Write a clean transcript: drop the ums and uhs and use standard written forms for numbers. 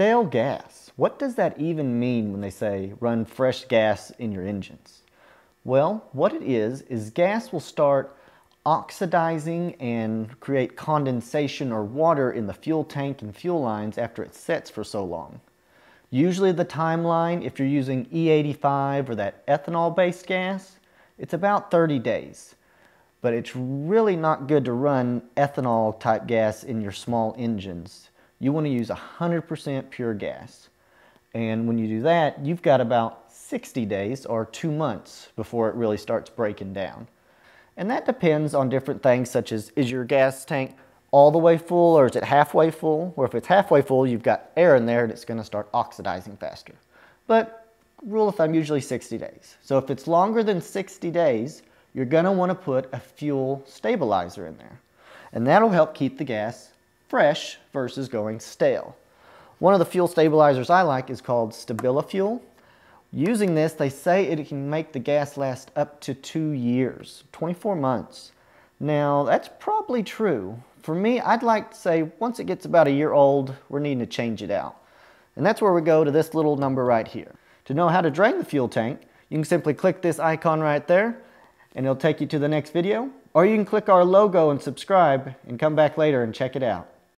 Stale gas. What does that even mean when they say run fresh gas in your engines? Well, what it is gas will start oxidizing and create condensation or water in the fuel tank and fuel lines after it sets for so long. Usually the timeline, if you're using E85 or that ethanol-based gas, it's about 30 days. But it's really not good to run ethanol-type gas in your small engines. You want to use 100% pure gas. And when you do that, you've got about 60 days or 2 months before it really starts breaking down. And that depends on different things, such as, is your gas tank all the way full or is it halfway full? Or if it's halfway full, you've got air in there and it's going to start oxidizing faster. But rule of thumb, usually 60 days. So if it's longer than 60 days, you're going to want to put a fuel stabilizer in there. And that'll help keep the gas fresh versus going stale. One of the fuel stabilizers I like is called Sta-Bil fuel. Using this, they say it can make the gas last up to 2 years, 24 months. Now, that's probably true. For me, I'd like to say once it gets about a year old, we're needing to change it out. And that's where we go to this little number right here. To know how to drain the fuel tank, you can simply click this icon right there, and it'll take you to the next video. Or you can click our logo and subscribe and come back later and check it out.